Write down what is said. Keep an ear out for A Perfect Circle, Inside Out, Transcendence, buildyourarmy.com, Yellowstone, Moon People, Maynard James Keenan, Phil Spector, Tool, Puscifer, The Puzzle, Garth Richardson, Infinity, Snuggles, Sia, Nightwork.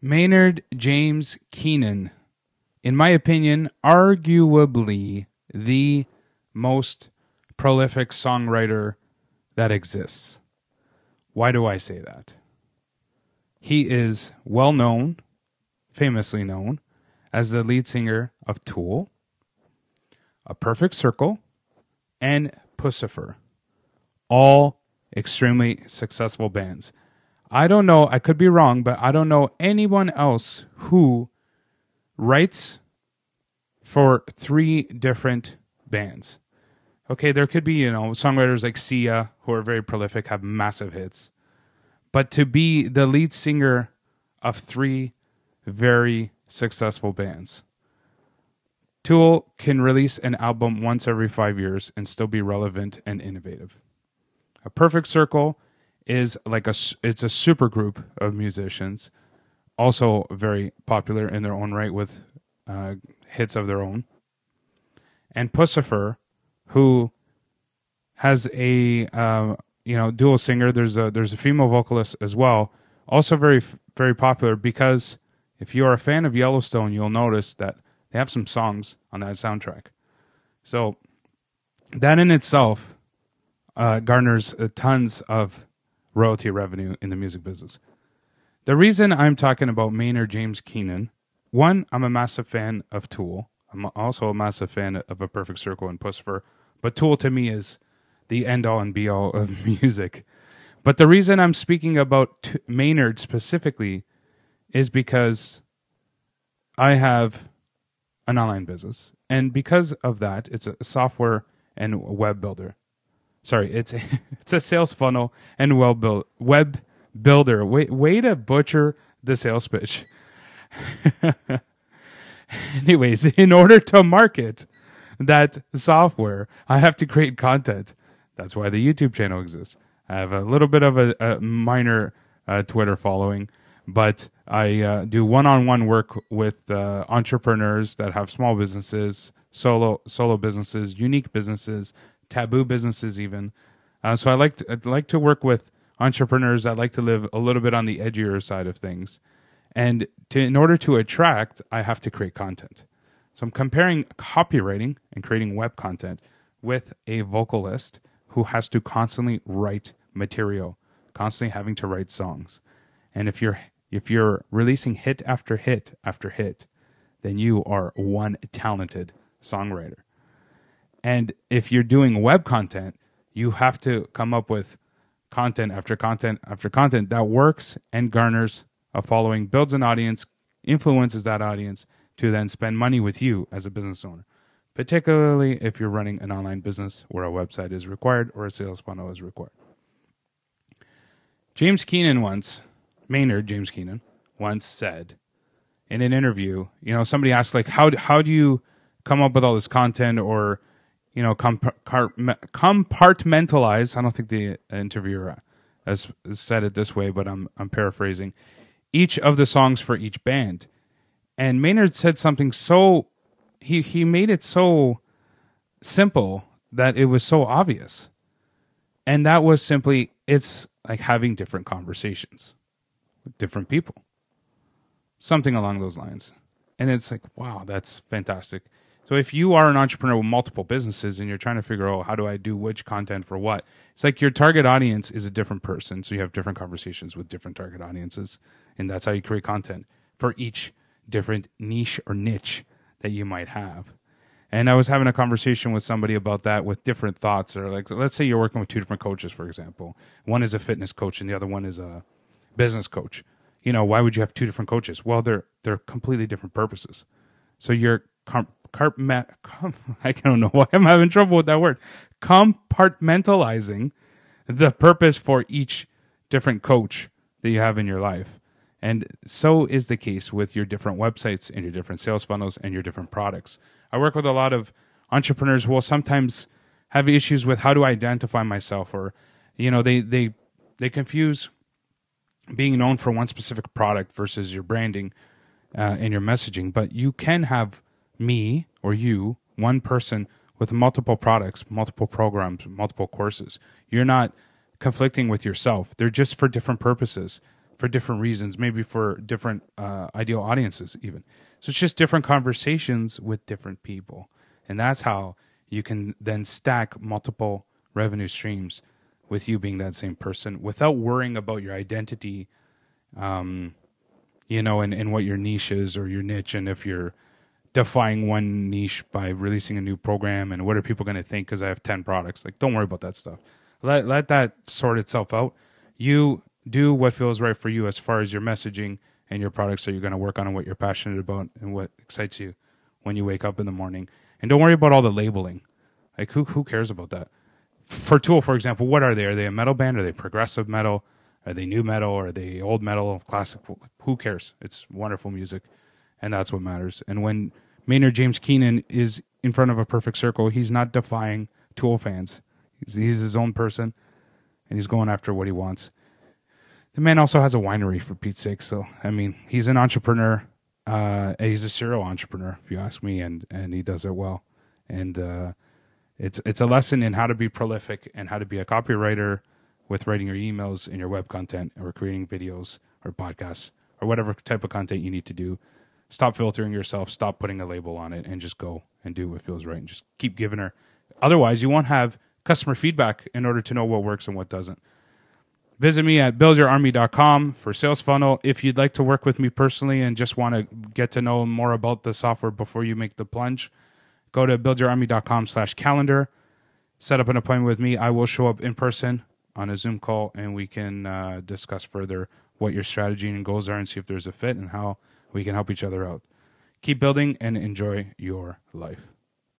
Maynard James Keenan, in my opinion, arguably the most prolific songwriter that exists. Why do I say that? He is well known, famously known, as the lead singer of Tool, A Perfect Circle, and Puscifer. All extremely successful bands. I don't know, I could be wrong, but I don't know anyone else who writes for three different bands. Okay, there could be, songwriters like Sia, who are very prolific, have massive hits. But to be the lead singer of three very successful bands. Tool can release an album once every 5 years and still be relevant and innovative. A Perfect Circle is it's a super group of musicians, also very popular in their own right with hits of their own. And Puscifer, who has a dual singer, there's a female vocalist as well, also very, very popular, because if you are a fan of Yellowstone, you'll notice that they have some songs on that soundtrack. So that in itself garners tons of royalty revenue in the music business. The reason I'm talking about Maynard James Keenan, one, I'm a massive fan of Tool. I'm also a massive fan of A Perfect Circle and Puscifer. But Tool to me is the end-all and be-all of music. But the reason I'm speaking about Maynard specifically is because I have an online business, and because of that, it's a software and web builder. Sorry, it's a sales funnel and web builder. Way to butcher the sales pitch. Anyways, in order to market that software, I have to create content. That's why the YouTube channel exists. I have a little bit of a minor Twitter following, but I do one-on-one work with entrepreneurs that have small businesses, solo businesses, unique businesses, taboo businesses even. So I'd like to work with entrepreneurs that like to live a little bit on the edgier side of things. And in order to attract, I have to create content. So I'm comparing copywriting and creating web content with a vocalist who has to constantly write material, constantly having to write songs. And if you're releasing hit after hit after hit, then you are one talented songwriter. And if you're doing web content, you have to come up with content after content after content that works and garners a following, builds an audience, influences that audience to then spend money with you as a business owner, particularly if you're running an online business where a website is required or a sales funnel is required. Maynard James Keenan once said in an interview, somebody asked, how do you come up with all this content, or, compartmentalize? I don't think the interviewer has said it this way, but I'm paraphrasing each of the songs for each band. And Maynard said something so, he made it so simple that it was so obvious. And that was simply, it's like having different conversations. Different people, something along those lines. And it's like, wow, that's fantastic. So if you are an entrepreneur with multiple businesses and you're trying to figure out, how do I do which content for what, it's like your target audience is a different person, so you have different conversations with different target audiences, and that's how you create content for each different niche or niche that you might have. And I was having a conversation with somebody about that, with different thoughts, or let's say you're working with two different coaches, for example. One is a fitness coach and the other one is a business coach. Why would you have two different coaches? Well, they're completely different purposes. So your I don't know why I'm having trouble with that word, compartmentalizing the purpose for each different coach that you have in your life. And so is the case with your different websites and your different sales funnels and your different products. I work with a lot of entrepreneurs who will sometimes have issues with, how do I identify myself, or they confuse being known for one specific product versus your branding and your messaging. But you can have me, or you, one person with multiple products, multiple programs, multiple courses. You're not conflicting with yourself. They're just for different purposes. for different reasons, maybe for different ideal audiences even. So it's just different conversations with different people. And that's how you can then stack multiple revenue streams with you being that same person without worrying about your identity, you know, and what your niche is or your niche. And if you're defying one niche by releasing a new program and what are people going to think because I have 10 products, like don't worry about that stuff. Let that sort itself out. You do what feels right for you as far as your messaging and your products that you're going to work on and what you're passionate about and what excites you when you wake up in the morning. And don't worry about all the labeling. Like who cares about that? For Tool, for example, what are they? Are they a metal band? Are they progressive metal? Are they new metal? Are they old metal, classic? Who cares? It's wonderful music, and that's what matters. And when Maynard James Keenan is in front of A Perfect Circle, he's not defying Tool fans. He's his own person, and he's going after what he wants. The man also has a winery, for Pete's sake. So, I mean, he's an entrepreneur. He's a serial entrepreneur, if you ask me, and he does it well. And it's a lesson in how to be prolific and how to be a copywriter with writing your emails and your web content or creating videos or podcasts or whatever type of content you need to do. Stop filtering yourself. Stop putting a label on it and just go and do what feels right and just keep giving her. Otherwise, you won't have customer feedback in order to know what works and what doesn't. Visit me at buildyourarmy.com for sales funnel. If you'd like to work with me personally and just want to get to know more about the software before you make the plunge, go to buildyourarmy.com/calendar. Set up an appointment with me. I will show up in person on a Zoom call, and we can discuss further what your strategy and goals are and see if there's a fit and how we can help each other out. Keep building and enjoy your life.